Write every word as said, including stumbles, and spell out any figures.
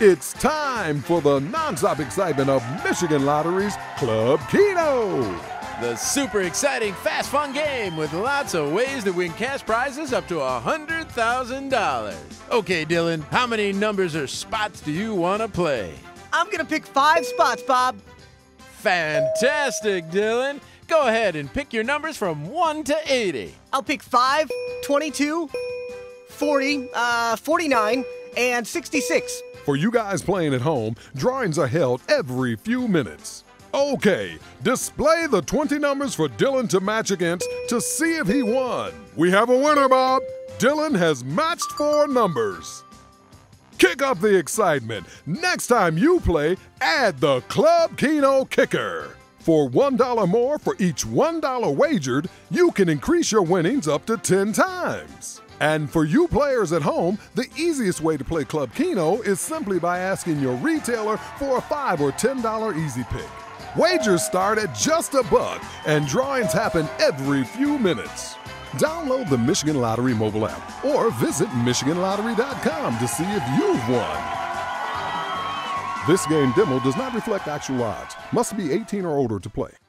It's time for the nonstop excitement of Michigan Lottery's Club Keno. The super exciting, fast, fun game with lots of ways to win cash prizes up to one hundred thousand dollars. Okay, Dylan, how many numbers or spots do you want to play? I'm going to pick five spots, Bob. Fantastic, Dylan. Go ahead and pick your numbers from one to eighty. I'll pick five, twenty-two, forty, uh, forty-nine, and sixty-six. For you guys playing at home, drawings are held every few minutes. Okay, display the twenty numbers for Dylan to match against to see if he won. We have a winner, Bob. Dylan has matched four numbers. Kick up the excitement. Next time you play, add the Club Keno Kicker. For one dollar more for each one dollar wagered, you can increase your winnings up to ten times. And for you players at home, the easiest way to play Club Keno is simply by asking your retailer for a five or ten dollar easy pick. Wagers start at just a buck, and drawings happen every few minutes. Download the Michigan Lottery mobile app or visit Michigan Lottery dot com to see if you've won. This game demo does not reflect actual odds. Must be eighteen or older to play.